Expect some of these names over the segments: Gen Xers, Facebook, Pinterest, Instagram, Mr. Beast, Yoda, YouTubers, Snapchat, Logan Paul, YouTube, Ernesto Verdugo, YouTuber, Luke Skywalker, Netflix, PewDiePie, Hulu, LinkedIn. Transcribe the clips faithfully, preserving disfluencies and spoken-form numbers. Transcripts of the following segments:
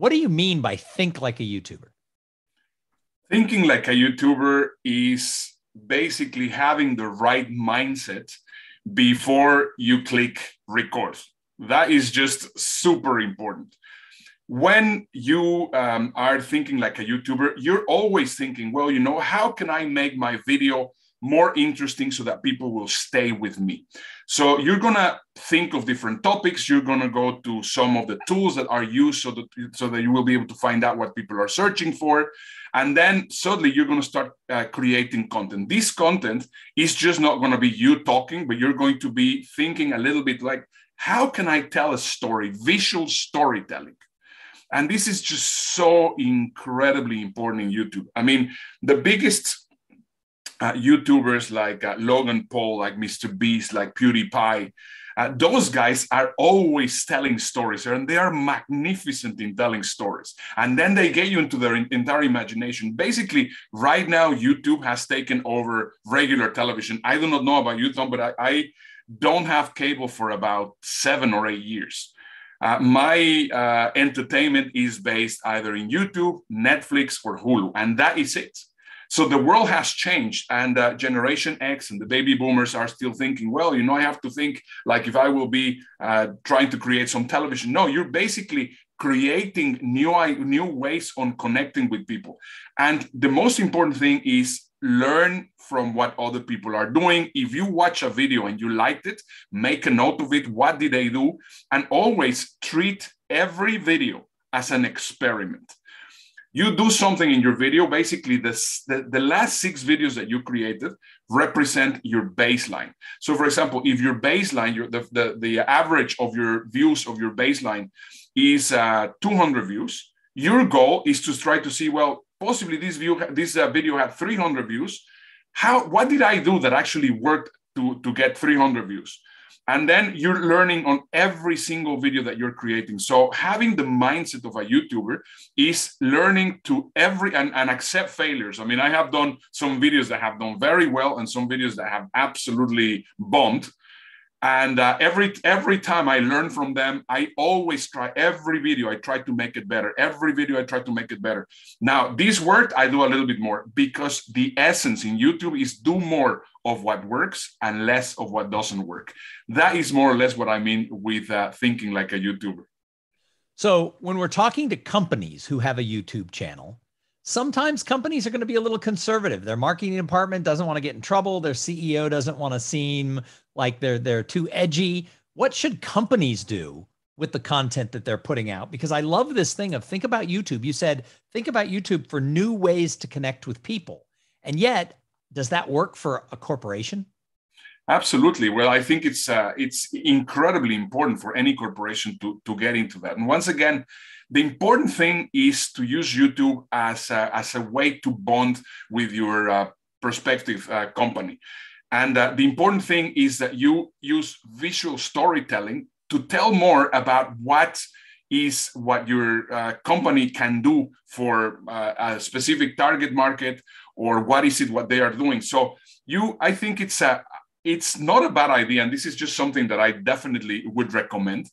What do you mean by think like a YouTuber? Thinking like a YouTuber is basically having the right mindset before you click record. That is just super important. When you um, are thinking like a YouTuber, you're always thinking, well, you know, how can I make my video more interesting so that people will stay with me? So you're going to think of different topics. You're going to go to some of the tools that are used so that, so that you will be able to find out what people are searching for. And then suddenly you're going to start uh, creating content. This content is just not going to be you talking, but you're going to be thinking a little bit like, how can I tell a story, visual storytelling? And this is just so incredibly important in YouTube. I mean, the biggest uh, YouTubers like uh, Logan Paul, like Mister Beast, like PewDiePie, uh, those guys are always telling stories, and they are magnificent in telling stories. And then they get you into their entire imagination. Basically, right now, YouTube has taken over regular television. I do not know about you, Tom, but I, I don't have cable for about seven or eight years. Uh, my uh, entertainment is based either in YouTube, Netflix, or Hulu, and that is it. So the world has changed, and uh, Generation X and the baby boomers are still thinking, well, you know, I have to think like if I will be uh, trying to create some television. No, you're basically creating new, new ways on connecting with people. And the most important thing is learn from what other people are doing. If you watch a video and you liked it, make a note of it. What did they do? And always treat every video as an experiment. You do something in your video. Basically, this, the, the last six videos that you created represent your baseline. So, for example, if your baseline, your, the, the, the average of your views of your baseline is uh, two hundred views, your goal is to try to see, well, possibly this view, this uh, video had three hundred views. How? What did I do that actually worked to, to get three hundred views? And then you're learning on every single video that you're creating. So having the mindset of a YouTuber is learning to every and, and accept failures. I mean, I have done some videos that have done very well and some videos that have absolutely bombed. And uh, every every time I learn from them, I always try every video. I try to make it better. Every video, I try to make it better. Now, this worked, I do a little bit more because the essence in YouTube is do more of what works and less of what doesn't work. That is more or less what I mean with uh, thinking like a YouTuber. So when we're talking to companies who have a YouTube channel, sometimes companies are going to be a little conservative. Their marketing department doesn't want to get in trouble. Their C E O doesn't want to seem like they're, they're too edgy. What should companies do with the content that they're putting out? Because I love this thing of think about YouTube. You said, think about YouTube for new ways to connect with people. And yet, does that work for a corporation? Absolutely. Well, I think it's uh, it's incredibly important for any corporation to, to get into that. And once again, the important thing is to use YouTube as a, as a way to bond with your uh, prospective uh, company. And uh, the important thing is that you use visual storytelling to tell more about what is what your uh, company can do for uh, a specific target market, or what is it what they are doing. So you, I think it's a It's not a bad idea, and this is just something that I definitely would recommend.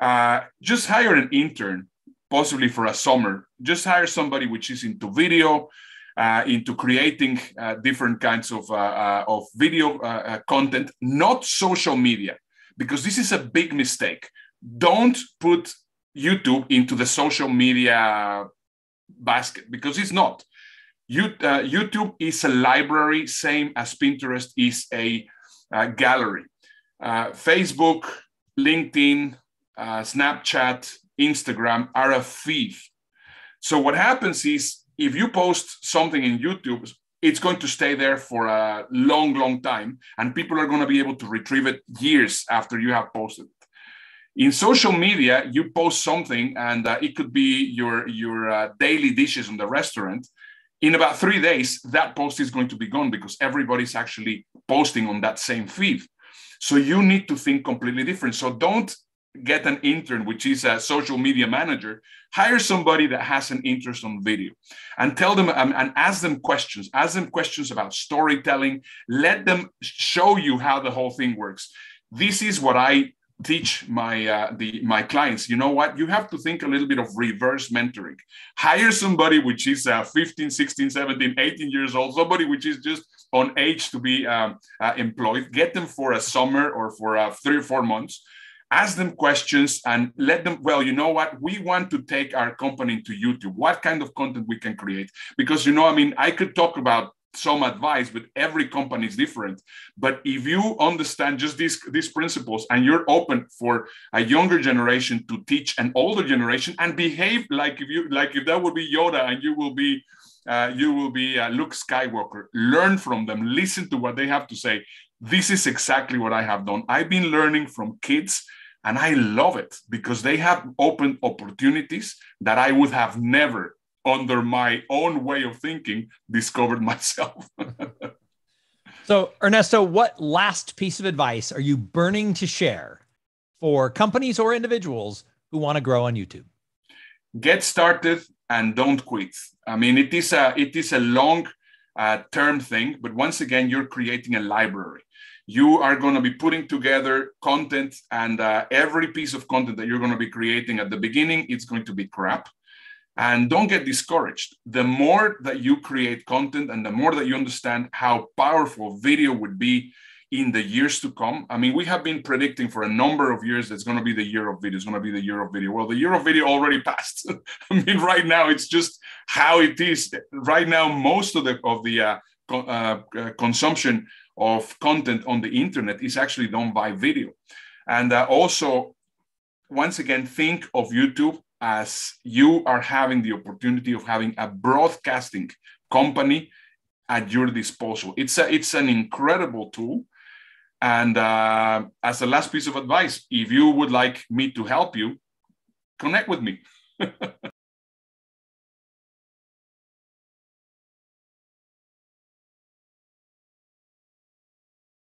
Uh, just hire an intern, possibly for a summer. Just hire somebody which is into video, uh, into creating uh, different kinds of, uh, uh, of video uh, content, not social media, because this is a big mistake. Don't put YouTube into the social media basket, because it's not. You, uh, YouTube is a library, same as Pinterest is a uh, gallery. Uh, Facebook, LinkedIn, uh, Snapchat, Instagram are a feed. So what happens is if you post something in YouTube, it's going to stay there for a long, long time, and people are going to be able to retrieve it years after you have posted it. In social media, you post something, and uh, it could be your, your uh, daily dishes in the restaurant. In about three days, that post is going to be gone because everybody's actually posting on that same feed. So you need to think completely different. So don't get an intern, which is a social media manager. Hire somebody that has an interest on video and tell them um, and ask them questions. Ask them questions about storytelling. Let them show you how the whole thing works. This is what I teach my uh, the my clients, you know what, you have to think a little bit of reverse mentoring. Hire somebody which is uh, fifteen, sixteen, seventeen, eighteen years old, somebody which is just on age to be um, uh, employed. Get them for a summer or for uh, three or four months. Ask them questions and let them, well, you know what, we want to take our company into YouTube. What kind of content we can create? Because, you know, I mean, I could talk about some advice, but every company is different. But if you understand just these, these principles and you're open for a younger generation to teach an older generation and behave like if you like if that would be Yoda and you will be uh, you will be uh, Luke Skywalker, learn from them, listen to what they have to say. This is exactly what I have done. I've been learning from kids and I love it because they have opened opportunities that I would have never, under my own way of thinking, discovered myself. So, Ernesto, what last piece of advice are you burning to share for companies or individuals who want to grow on YouTube? Get started and don't quit. I mean, it is a, it is a long uh, term thing, but once again, you're creating a library. You are going to be putting together content, and uh, every piece of content that you're going to be creating at the beginning, it's going to be crap. And don't get discouraged. The more that you create content and the more that you understand how powerful video would be in the years to come. I mean, we have been predicting for a number of years that's going to be the year of video. It's going to be the year of video. Well, the year of video already passed. I mean, right now, it's just how it is. Right now, most of the, of the uh, co- uh, uh, consumption of content on the internet is actually done by video. And uh, also, once again, think of YouTube as you are having the opportunity of having a broadcasting company at your disposal. It's a, it's an incredible tool. And uh, as a last piece of advice, if you would like me to help you, connect with me.